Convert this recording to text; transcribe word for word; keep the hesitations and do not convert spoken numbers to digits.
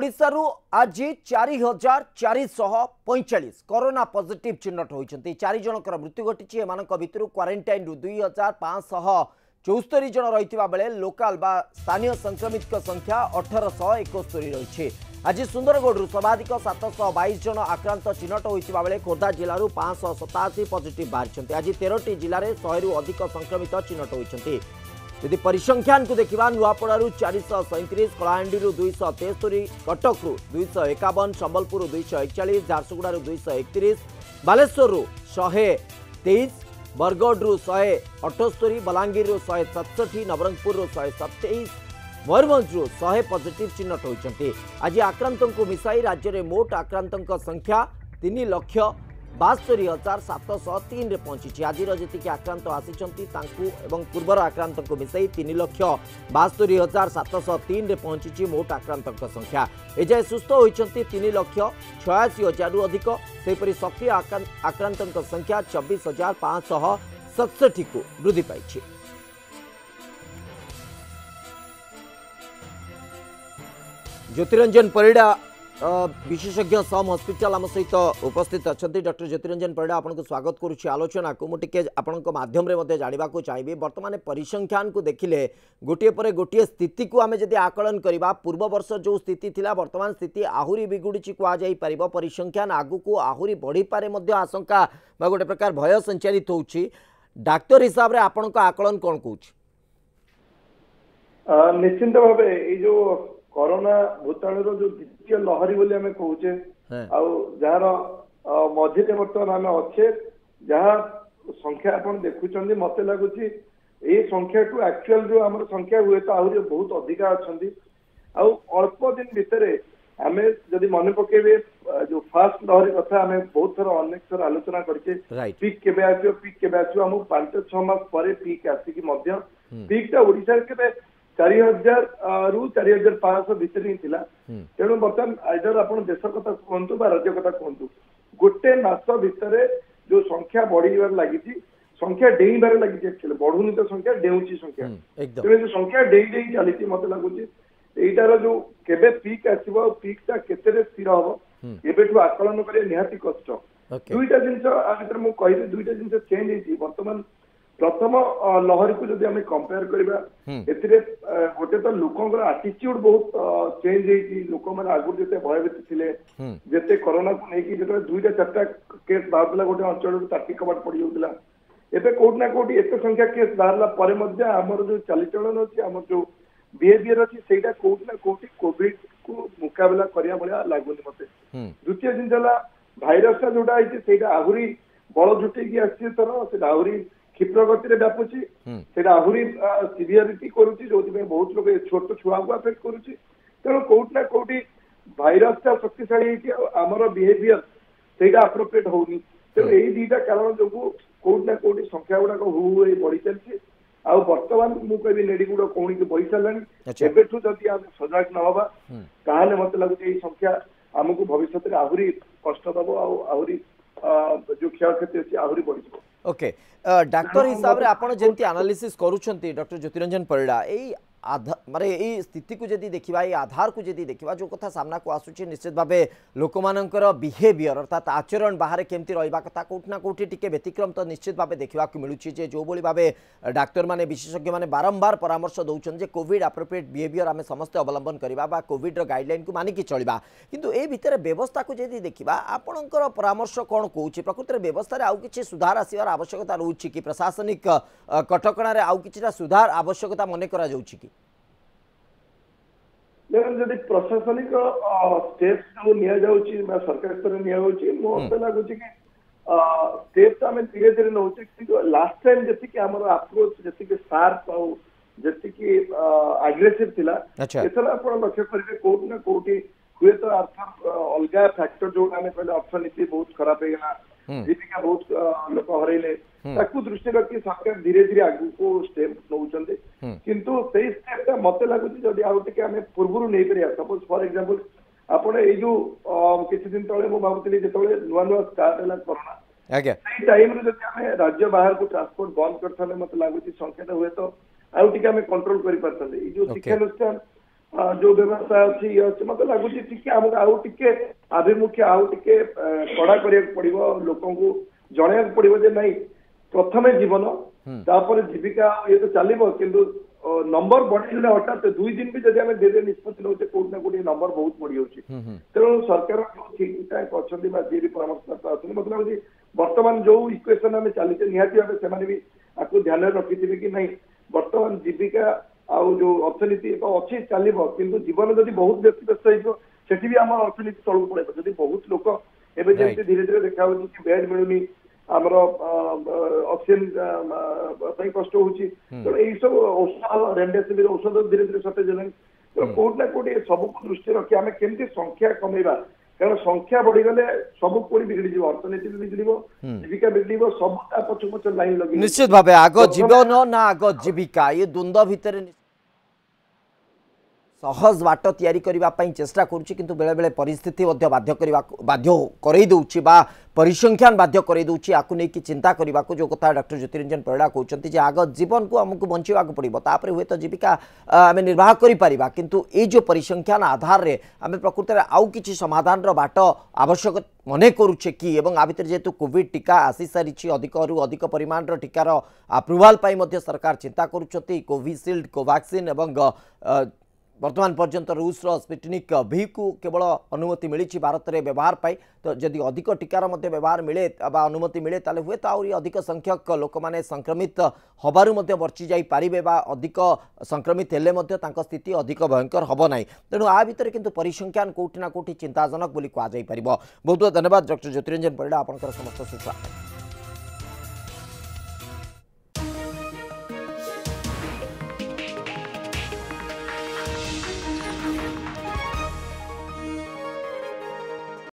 ओडिशारू आज चार हजार चारिशह पैंचाश कोरोना पॉजिटिव चिन्हट होती चार जनकर मृत्यु घटी एम भर क्वारेटाइन दुई हजार पाँचशह चौस्तरी जन रही बेले लोकाल बा स्थानीय संक्रमित संख्या अठारश एकस्तरी रही आज सुंदरगढ़ सर्वाधिक सातश बैश जन आक्रांत चिन्हट होता बेले खोर्धा जिलूर पाँच सताशी पॉजिट बाहर आज तेरह जिले में शहे अधिक संक्रमित चिन्हट होती यदि परिसंख्यान को देखा नुआपड़ू चारिश सैंतीस कलाहांडी दुईश तेस्तरी कटक दुईश एकावन संबलपुर दुईश एकचाश झारसुगुड़ दुईश एकतीस बालेश्वर शहे तेईस बरगढ़ शहे अठस्तरी बलांगीर शहे सतसठी नवरंगपुर शहे सतैश मयूरभंज शहे पॉजिटिव चिन्हट होती आज आक्रांत को मिसाई राज्य में मोट आक्रांत संख्या तीन लाख बास्तरी हजार सातश तीन में पहुंची आज जी आक्रांत आसी पूर्वर आक्रांत को मिसाई तीन लक्ष बास्तरी हजार सातश तीन में पहुंची मोट आक्रांत संख्या एजाए सुस्थ होती तीन लक्ष छयाशी हजार रु अधिक सेपरी सक्रिय आक्रांत संख्या चबीश हजार पाँच सौ सतसठी को वृद्धि पाई। ज्योतिरंजन पड़ा विशेषज्ञ सम हॉस्पिटल आम सहित उपस्थित अच्छा डॉक्टर ज्योतिरंजन पड़ा आपको स्वागत करुच्ची आलोचना को मुझे आपध्यम जानवा चाहिए। बर्तमान परिसंख्यान को देखिले गोटे पर गोटे स्थिति को आम जब आकलन करवा पूर्व वर्ष जो स्थिति थी बर्तमान स्थिति आहरी बिगुड़ी कहुपर परिसंख्यान आगू आहरी बढ़ी पारे आशंका गोटे प्रकार भय संचारित हो डाक्तर हिसाब से आपण आकलन कौन कह निश्चिंत भाव यो कोरोना भूताणु रो जो द्वितीय लहरी बोली आम कहे आझे बर्तमान आम अच्छे जहाँ संख्या आप देखुं मत लगुच संख्या टू एक्चुअल जो आम संख्या हुए तो आहरी बहुत अधिका अच्छा अल्प दिन भितर आम जदि मन पकेबे जो फास्ट लहरी कथा आम बहुत थर अनेक थर आलोचना करके पिक के आसो पिक के आसो आम पांच छह मास पर पिक आसिकी पिक टा ओडिशा के चार हजार रु चार हजार पांच भितर ही तेणु बर्तमान आइडर आप देश कथा कहतु राज्य कथा कहतु गोटे मास भितर जो संख्या बढ़ार लगी संख्या डेईबार लगी एक्चुअली बढ़ुनी तो संख्या डेउची संख्या तेरे जो संख्या डेई डेई चली मत लगुच यार जो केबे पिक आसो पिक टा के स्थिर हम एबू आकलन कर निहाती कष्ट दुईटा जिनस मुझे दुईटा जिनस चेंज होती बर्तमान प्रथम लहरी को जब आम कंपेयर करवा गोटे तो लोकर आटीच्यूड बहुत चेंज होती लोक मैंने आगु जिते भयभीत थे जिते कोरोना को लेकिन दुईटा चार्टा केस बाहर गोटे अंचल ताटी कबाट पड़ जाऊला एवं कौटना कौटी एत संख्या केस बाहर आमर जो चालचलन अच्छी आम जो बिहेवियर अच्छी से कौटना कौटी कोविड को मुकाबला करने भाया लगुनि मत द्वितीय जिनसा भाइरस टा जोटा होती आहरी बल जुटी आसी तर से आहरी क्षिप्र गति व्यापुची से आहरी सीवियरीटी करुच्ची जो बहुत लोग छोट छुआ को अफेक्ट करुच्ची तेणु कौटना कौटी भाइरस टा शक्तिशाली आमर बिहेवियर से आप्रोप्रिएट होनी तेणु यही दुईटा कारण जो कौटना कौटी संख्या गुड़ाक हु बढ़ी चलती आउ बर्तमान मुझे नेड़ीगुड़ कौणी की बढ़ी सारे एवं जदि आम सजग ना ताल मत लगुच संख्या आमको भविष्य में आहरी कष्ट दब आहरी जो क्षय क्षति अच्छी आहरी बढ़। ओके डाक्टर हिसाब से आप जमी आनालीसीस् करुँच डॉक्टर ज्योतिरंजन पड़ा यही आधार मारे यही स्थिति को जदि देखा ये आधार को जदि देखा जो कथा सामना को आसूची निश्चित भाव लोक मानकर बिहेवियर अर्थात आचरण बाहर केमती रहा कथा कौटना कौटी टी व्यतिक्रम तो निश्चित भाव देखा मिलूँ जो भाव डाक्तर मैंने विशेषज्ञ मैंने बारंबार परामर्श दौरान कोविड एप्रोप्रिएट बिहेवियर आम समस्ते अवलंबन करवा कोविडर गाइडलाइन को मानिकी चलवा किंतु ए भितर व्यवस्था को जदि देखा आपणकर परामर्श कौन कौन प्रकृत में व्यवस्था आउ कि सुधार आसवर आवश्यकता रोचे कि प्रशासनिक कटकणार आउ कि सुधार आवश्यकता मन कर देखिए प्रशासनिक स्टेप जो निया जाउची मैं सरकार स्तर में निया जाउची मो अंत लागुची कि स्टेप तो आम धीरे धीरे नौचे कि लास्ट टाइम जैसे आम आप्रोच जैसे शार्प आउ जैसे आग्रेसीव थी एथर आप लक्ष्य करेंगे कौट ना कौटी हुए तो अलग फैक्टर जो आम कहले अर्थनीति बहुत खराब होगा जीविका बहुत लोक हरइले दृष्टि रखी सरकार धीरे धीरे आगू स्टेप नौकरी किंतु से स्टेप टा मत लगुच पूर्व नहीं पार सपोज फॉर एग्जांपल आपड़ ये जो किसी दिन तेज मुझे भावुली जो नुआ नुआ स्टार्ट है कोरोना टाइम आम राज्य बाहर को ट्रांसपोर्ट बंद करते मत लगुच संख्या हुए तो आउ टे कंट्रोल कर शिक्षानुष्ठान जो व्यवस्था अच्छी अच्छी मत लगुच टे आभिमुख्य आउे कड़ा पड़ो लोक जन पड़ो जे नाई प्रथम जीवन तापर जीविका ये तो चलो कि नंबर बढ़े हटात दुई दिन भी जब धीरे निष्पत्ति नौचे कौटना कौटे नंबर बहुत बढ़ी जाऊँगी तेणु सरकार जो ठीक ठाक अच्छा जी भी परामर्शदाता अच्छे मत लगे बर्तमान जो इक्वेसन आम चलते निहाती भाव से आपको ध्यान रखिथे कि नहीं बर्तमान जीविका आउ जो अर्थनीति एक अच्छी चलो कि जीवन जब बहुत व्यक्तिग्रस्त होटी आम अर्थनीति तौक पड़ेगा जब बहुत लोक एवं जमी धीरे धीरे देखा कि बेड मिलूनी आमर अक्सीजेन कष्ट होती तेना यही सब औषध रेमडेसिविर औषध धीरे धीरे सटेज है तो कौटना कौटे सबको दृष्टि रखी आम केमती संख्या कमेबा कारण संख्या बढ़ीगले सब पूरी बिगड़ी जीव अर्थनीति बिगड़ो जीविका बिगड़ो सब पछ पछ लाइन लगे निश्चित भाव आग जीवन ना आग जीविका ये द्वंद्व भितर सहज बाट तैयारी करबा पई चेष्टा करूची किंतु बेले बेले परिस्थिति मध्य बाध्य करबा बाध्य करई दउची बा परिसंख्यान बाध्य करई दउची आकु नै कि चिंता करबा को जो कथा डॉक्टर ज्योतिरंजन पड़ा कहउचंती जे आग जीवन को हमकु बंचीबा को पड़िबो तापर होय तो जीविका आमे निर्वाह करि परिबा किंतु ए जो परिसंख्यान आधार रे आमे प्रकृति रे आउ किछि समाधान रो बाट आवश्यक मने करूचे कि एवं आ भीतर जेतु कोविड टीका आसी सारिछि अधिक रु अधिक परिमाण रो टीका रो अप्रूवल पई मध्य सरकार चिंता करूचंती कोविशील्ड कोवैक्सीन एवं वर्तमान पर्यंत रूस स्पुतनिक वी को केवल अनुमति मिली भारत में व्यवहार पाई तो जदि अधिक टीकार व्यवहार मिले बा अनुमति मिले ताले हुए तो आहरी अधिक संख्यक लोक माने संक्रमित हबारु बची जापरें अधिक संक्रमित हेल्ले स्थिति अधिक भयंकर हम ना तेणु आ भितर किंतु परिसंख्यान कोटिना कोटि चिंताजनक बोली कह जाई परिबो। बहुत बहुत धन्यवाद डॉक्टर ज्योतिरंजन पड़ा आपंकर समस्त सूचना।